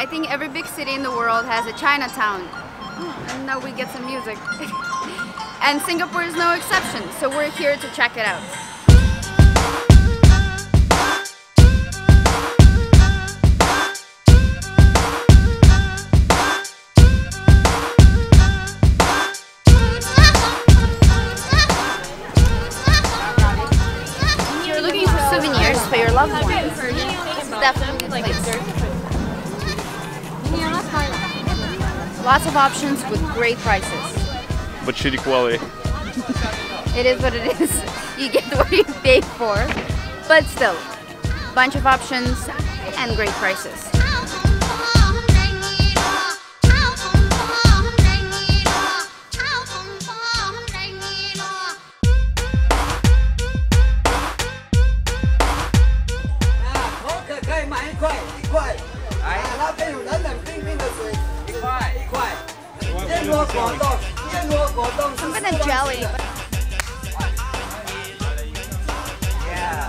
I think every big city in the world has a Chinatown. And now we get some music. And Singapore is no exception, so we're here to check it out. Souvenirs for your loved ones. Definitely like lots of options with great prices. But shitty quality. It is what it is. You get what you pay for. But still, bunch of options and great prices. I'm gonna jelly. Yeah.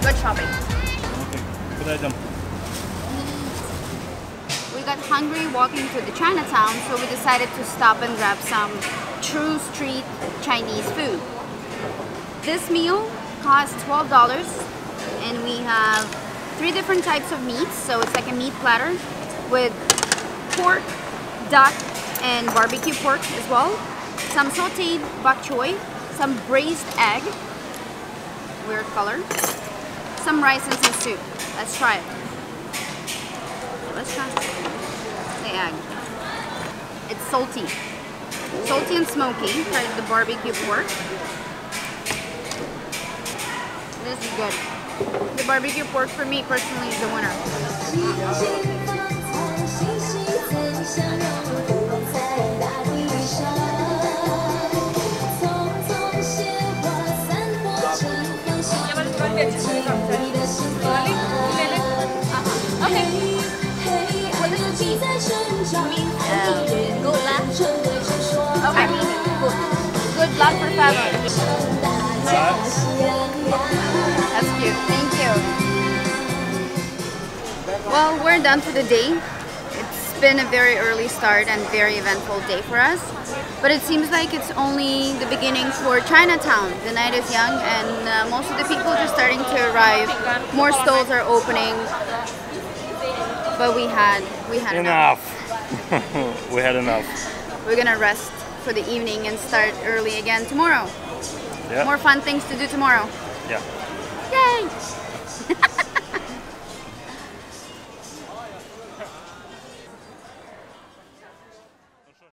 Good shopping. Okay. We got hungry walking to the Chinatown, so we decided to stop and grab some true street Chinese food. This meal costs $12 and we have 3 different types of meats, so it's like a meat platter with pork, duck and barbecue pork as well, some sauteed bok choy, some braised egg, weird color, some rice and some soup. Let's try it. Let's try the egg. It's salty. Salty and smoky, try the barbecue pork. This is good. The barbecue pork for me personally is the winner. Good luck for family. That's cute. Thank you. Well, we're done for the day. It's been a very early start and very eventful day for us. But it seems like it's only the beginning for Chinatown. The night is young and most of the people are starting to arrive. More stalls are opening. But we had enough. We had enough. We're gonna rest for the evening and start early again tomorrow. Yeah. More fun things to do tomorrow. Yeah. Yay!